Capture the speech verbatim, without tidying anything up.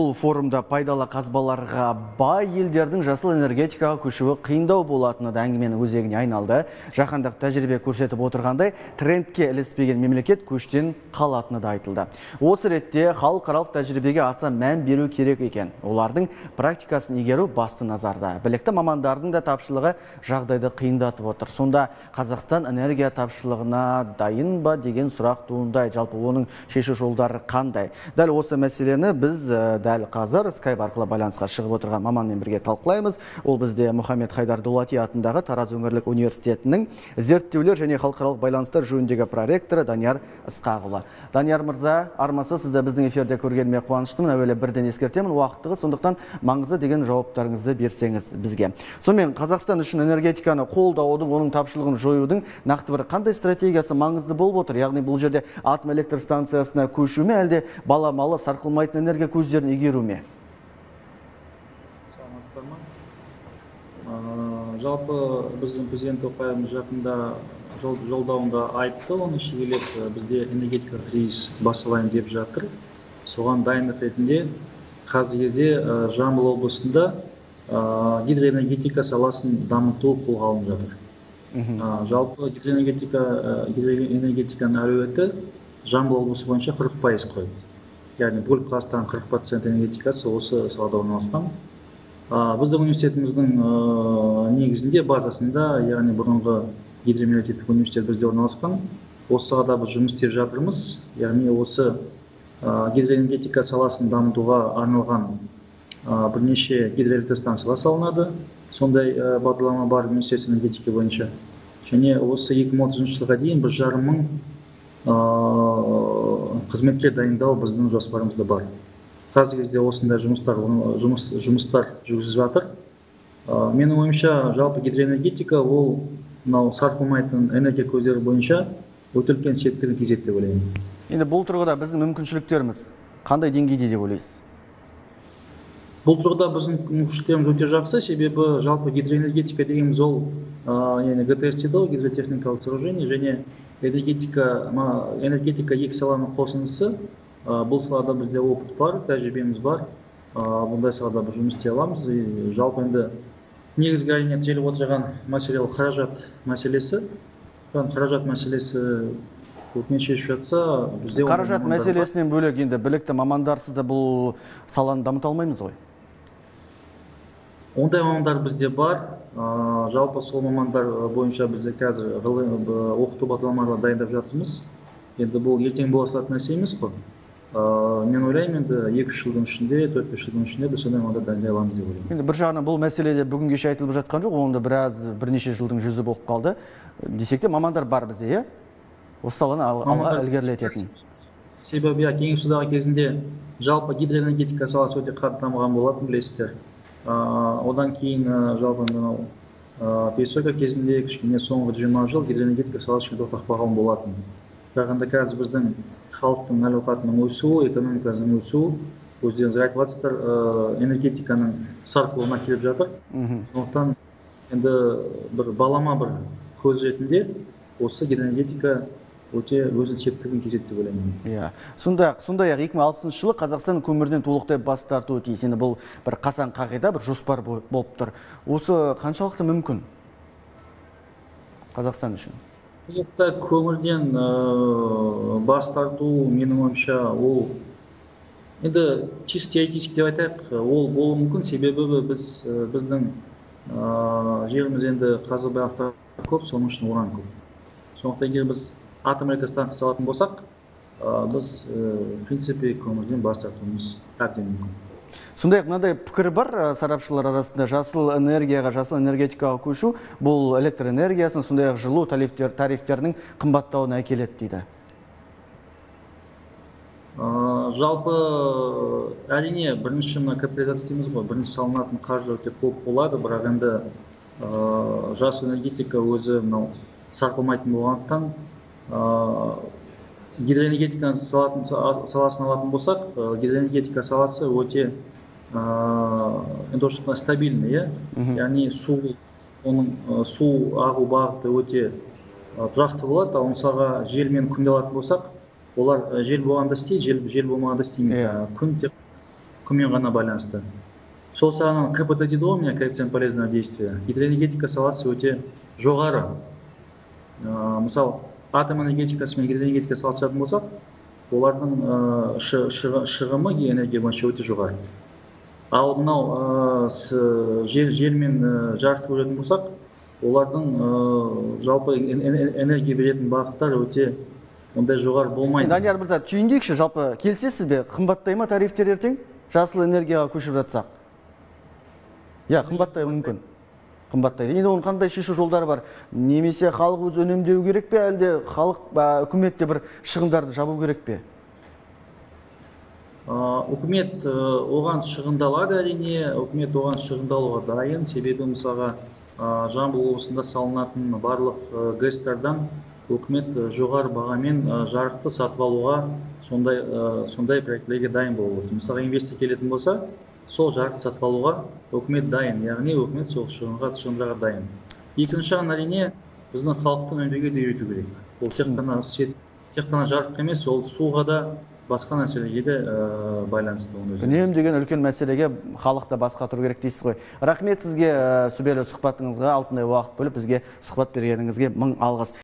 Бұл форумда пайдалы қазбаларға бай елдердің жасыл энергетикаға көшуі қиындау болатыны да әңгіменің өзегіне айналды. Жаһандық тәжірибе көрсетіп отырғандай, трендке ілеспеген мемлекет көштен қалатыны да айтылды. Осы ретте халықаралық тәжірибеге аса мән беру керек екен. Олардың практикасын игеру басты назарда. Білікті мамандардың да тапшылығы жағдайды қиындатып отыр. Сонда Қазақстан энергия тапшылығына дайын ба деген сұрақ туындайды. Жалпы оның шешу жолдары қандай? Дәл осы мәселені біз дәл қазір Skype арқылы байланысқа шығып отырған маманмен бірге талқылаймыз. Ол бізде Мұхаммед Хайдар Дулати атындағы Тараз өңірлік университетінің зерттеулер және халықаралық байланыстар жөніндегі проректоры Данияр Ысқағұлы. Данияр мырза, армасы, сізді біздің эфирде көргеніме қуаныштымын. Әуелі бірден ескертемін, уақыттығы сондықтан маңызды деген жауаптарыңызды берсеңіз бізге. Сонымен Қазақстан үшін энергетиканы қолдаудың, оның тапшылығын жоюдың нақты бір қандай стратегиясы маңызды болып отыр? Яғни бұл жерде атом электр станциясына көшу ме, әлде баламалы сарқылмайтын энергия көздерін игеруме? Жалпы біздің президент Тоқаевымыз жақында жолдауында айтты, оны шегелеп бізде энергетика кризис басылайын деп жатыр. Соған дайындық ретінде қазіргі кезде Жамбыл облысында гидроэнергетика саласын дамыту қолға алынып жатыр. Жалпы гидроэнергетиканың әлеуеті Жамбыл облысы бойынша қырық пайыз қойды. Яғни бүкіл Қазақстанның қырық процент энергетикасы осы салада орналасқан. Біздің университетіміздің негізінде базасында, яғни бұрынғы гидромелитеттік университет бізде орналасқан. Осы салада біз жұмыс істеп жатырмыз. Яғни осы гидроэнергетика саласын дамытуға арналған бірнеше гидроэлектростанциялар салынады. Сондай бағдарлама бар университет энергетика бойынша. Және осы екі мың отызыншы жылға дейін бір жарым мың қызметке дайындау біздің жоспарымызда бар. Қазіргі кезде осындай жұмыстар жүргізіліп жатыр. Менің ойымша, жалпы гидроэнергетика ол сарқылмайтын энергия көздері бойынша өте үлкен септігін тигізеді деп ойлаймын. Енді бұл тұрғыда біздің мүмкіншіліктеріміз қандай деңгейде деп ойлайсыз? Бұл тұрғыда біздің мүмкіншіліктеріміз өте жақсы, себебі жалпы гидроэнергетика дегеніміз ол ГТС дейді ғой, гидротехникалық сооружение, және энергетика екі саланың қосындысы. Бұл салада бізде опыт бар, тәжірибеміз бар. Бұндай салада біз жұмыс істей аламыз. Жалпы енді негізгі әрине тіреліп отырған мәселе ол қаражат мәселесі. Қаражат мәселесі көптен шешіп жатса, бізде қаражат мәселесінен бөлек енді білікті мамандарсыз да бұл саланы дамыта алмаймыз ғой. Ондай мамандар бізде бар. Жалпы сол мамандар бойынша бізде қазір оқыту бағдарламаларын дайындап жатырмыз. Енді бұл ертең бола салатын нәрсе емес қой. Мен ойлаймын, енді екі-үш жылдың ішінде, төрт-бес жылдың ішінде біз сондай мамандар дайындай аламыз деп ойлаймын. Енді бір жағынан бұл мәселеде бүгінге шейін айтылып жатқан жоқ, оның да біраз бірнеше жылдың жүзі болып қалды. Десек те мамандар бар бізде, иә? Осы саланы алға ілгерілететін. Себебі кеңесудағы кезінде жалпы гидроэнергетика саласы өте қатты дамыған болатын, білесіздер. Одан кейін жалпы песока кезінде кішкене соңғы жиырма жыл гидроэнергетика саласы тоқтап қалған болатын. Бірақ енді қазір біздің халықтың әл-ауқатының өсуі, экономиканың өсуі, өздеріңіз айтып жатсыздар, энергетиканың сарқылуына келіп жатыр. Сондықтан енді бір балама бір көз ретінде осы гидроэнергетика өте өзі септігін тигізеді деп ойлаймын. Сондай-ақ екі мың алпысыншы жылы Қазақстан көмірден толықтай бас тартуы тиіс. Енді бұл бір қасаң қағида, бір жоспар болып тұр. Осы қаншалықты мүмкін Қазақстан үшін? Толықтай көмірден бас тарту, менің ойымша, ол енді чисто теоретик деп айтайық, ол болуы мүмкін, себебі біздің жеріміз енді қазір бақты көп, соның үшін уран көп. Сондықтан егер біз атом электростанциясы салатын болсақ, біз принципе көмірден бас тартуымыз әбден мүмкін. Сондай-ақ мынандай пікір бар сарапшылар арасында, жасыл энергияға, жасыл энергетикаға көшу бұл электр энергиясын, сондай-ақ жылу тарифтерінің қымбаттауына әкеледі дейді. Жалпы әрине бірінші мына капитализация дейміз ғой, бірінші салынатын қаржы өте көп болады, бірақ енді жасыл энергетика өзі сарқылмайтын болғандықтан гидроэнергетика саласын алатын болсақ, гидроэнергетика саласы өте достаточно стабильный, яғни су ағу бағыты өте тұрақты болады, ал мысалға жел мен күнді алатын болсақ, олар жел болғанда істейді, жел болмағанда істемейді. күмен ғана байланысты. Сол сағынан КПТ дейді ол мен, коэффициент полезного действия. Гидроэнергетика саласы өте жоғары. Мысалы, атом энергетикасы мен гидроэнергетика саласы жатын болсақ, олардың шығымы энергия бойынша өте жоғары. Ал мынау жел мен жарықты бөлетін болсақ, олардың жалпы энергия беретін бағыттар өте ондай жоғары болмайды. Данияр мырза, түйіндейікші, жалпы келсесіз бе, қымбаттайма тарифтер ертең? Жасыл энергияға көшіп жатсақ. Я, қымбаттай мүмкін. Қымбаттайды. Енді оның қандай шешу жолдары бар? Немесе халық өз өнімдеу керек пе, әлде халық үкіметте бір шығындарды жабу керек пе? Үкімет оған шығындалады әрине, үкімет оған шығындалуға дайын. Себебі мысалға Жамбыл облысында салынатын барлық ГЭС-тардан үкімет жоғары бағамен жарықты сатып алуға сондай проектілерге дайын болып отыр. Мысалға инвестор келетін болса, сол жарықты сатып алуға үкімет дайын, яғни үкімет сол шығындарға дайын. Екінші жағынан әрине біздің халықтың өнімдеуге де үйрету керек. Ол тек қана жарық емес, ол суға да басқа мәселеге де байланысты. Үнем деген үлкен мәселеге халықта басқа тұру керек дейсіз ғой. Рахмет сізге сүбелі сұхбатыңызға, алтындай уақыт бөліп бізге сұхбат бергеніңізге мың алғыс.